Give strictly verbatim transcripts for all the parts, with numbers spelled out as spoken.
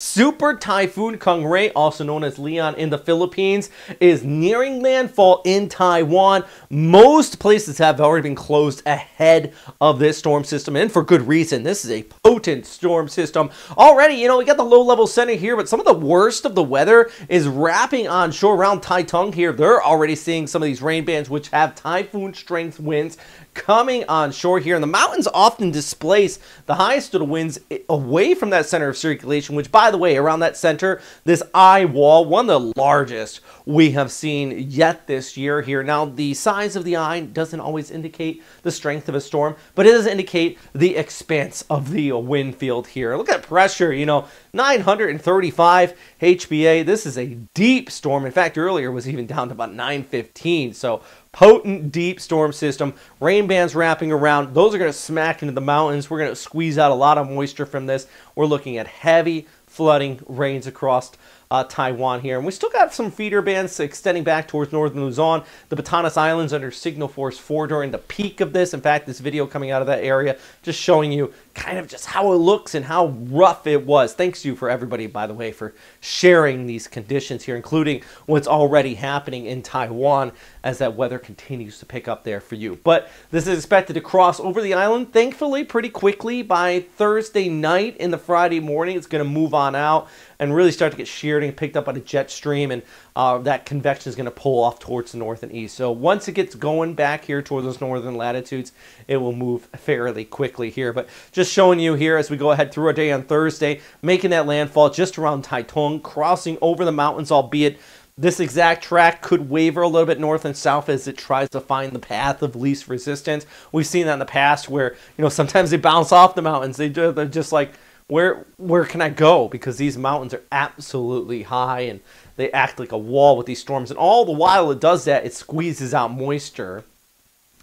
Super Typhoon Kong Rey, also known as Leon in the Philippines, is nearing landfall in Taiwan. Most places have already been closed ahead of this storm system, and for good reason. This is a potent storm system. Already, you know, we got the low-level center here, but some of the worst of the weather is wrapping on shore around Taitung here. They're already seeing some of these rain bands, which have typhoon-strength winds coming on shore here. And the mountains often displace the highest of the winds away from that center of circulation, which, by By the way, around that center, this eye wall, one of the largest we have seen yet this year here. Now, the size of the eye doesn't always indicate the strength of a storm, but it does indicate the expanse of the wind field here. Look at pressure, you know, nine thirty-five H P A. This is a deep storm. In fact, earlier it was even down to about nine fifteen. So potent, deep storm system. Rain bands wrapping around. Those are going to smack into the mountains. We're going to squeeze out a lot of moisture from this. We're looking at heavy flooding rains across uh, Taiwan here. And we still got some feeder bands extending back towards northern Luzon. The Batanes Islands under Signal Force four during the peak of this. In fact, this video coming out of that area, just showing you kind of just how it looks and how rough it was. Thanks to you for everybody, by the way, for sharing these conditions here, including what's already happening in Taiwan as that weather continues to pick up there for you. But this is expected to cross over the island, thankfully, pretty quickly by Thursday night. In the Friday morning, it's going to move on out and really start to get sheared and picked up by the jet stream, and uh, that convection is going to pull off towards the north and east. So once it gets going back here towards those northern latitudes, it will move fairly quickly here. But just showing you here as we go ahead through our day on Thursday, making that landfall just around Taitung, crossing over the mountains, albeit this exact track could waver a little bit north and south as it tries to find the path of least resistance. We've seen that in the past where, you know, sometimes they bounce off the mountains. They do, they're just like, Where where can I go? Because these mountains are absolutely high and they act like a wall with these storms. And all the while it does that, it squeezes out moisture.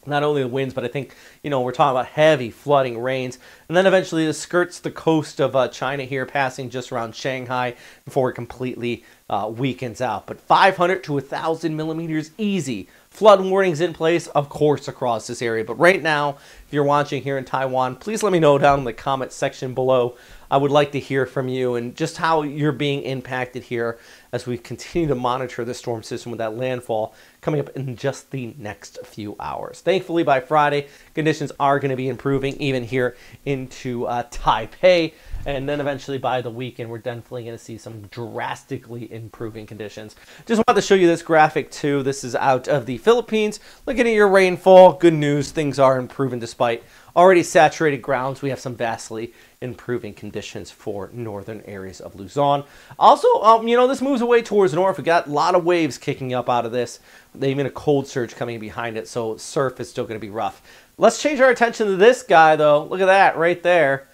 Not only the winds, but I think, you know, we're talking about heavy flooding rains. And then eventually it skirts the coast of uh, China here, passing just around Shanghai before it completely uh, weakens out. But five hundred to one thousand millimeters easy. Flood warnings in place, of course, across this area. But right now, if you're watching here in Taiwan, please let me know down in the comment section below. I would like to hear from you and just how you're being impacted here as we continue to monitor the storm system with that landfall coming up in just the next few hours. Thankfully, by Friday, conditions are going to be improving even here into uh, Taipei. And then eventually by the weekend, we're definitely going to see some drastically improving conditions. Just wanted to show you this graphic too. This is out of the Philippines. Looking at your rainfall, good news, things are improving despite already saturated grounds. We have some vastly improving conditions for northern areas of Luzon. Also, um, you know, this moves away towards north. We got a lot of waves kicking up out of this. Even a cold surge coming behind it, so surf is still going to be rough. Let's change our attention to this guy, though. Look at that right there.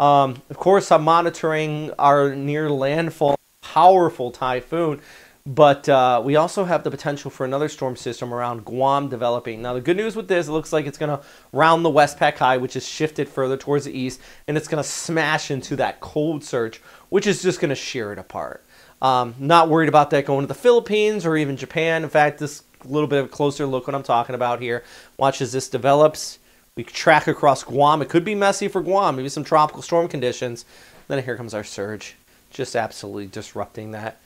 Um, of course, I'm monitoring our near landfall powerful typhoon. But uh, we also have the potential for another storm system around Guam developing. Now, the good news with this, it looks like it's going to round the Westpac high, which is shifted further towards the east, and it's going to smash into that cold surge, which is just going to shear it apart. Um, not worried about that going to the Philippines or even Japan. In fact, this little bit of a closer look what I'm talking about here. Watch as this develops. We track across Guam. It could be messy for Guam, maybe some tropical storm conditions. Then here comes our surge, just absolutely disrupting that,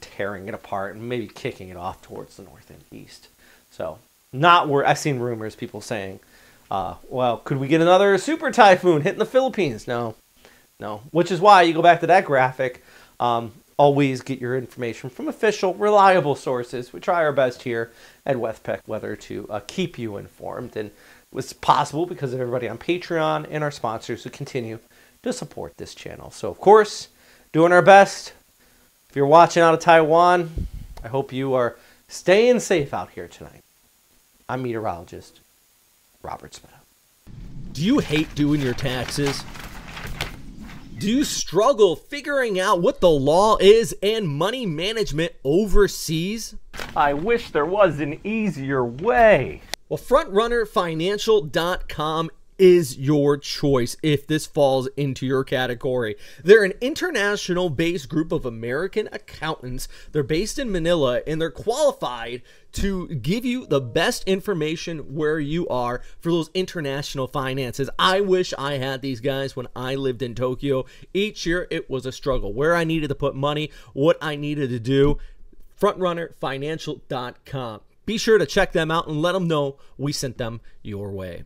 tearing it apart and maybe kicking it off towards the north and east. So not where I've seen rumors, people saying, uh, well, could we get another super typhoon hitting the Philippines? No, no, which is why you go back to that graphic. Um, always get your information from official, reliable sources. We try our best here at Westpac Weather to uh, keep you informed, and it's possible because of everybody on Patreon and our sponsors who continue to support this channel. So of course, doing our best. If you're watching out of Taiwan, I hope you are staying safe out here tonight. I'm meteorologist Robert Speta. Do you hate doing your taxes? Do you struggle figuring out what the law is and money management overseas? I wish there was an easier way. Well, Front Runner Financial dot com is your choice if this falls into your category. They're an international-based group of American accountants. They're based in Manila, and they're qualified to give you the best information where you are for those international finances. I wish I had these guys when I lived in Tokyo. Each year, it was a struggle. Where I needed to put money, what I needed to do, front runner financial dot com. Be sure to check them out and let them know we sent them your way.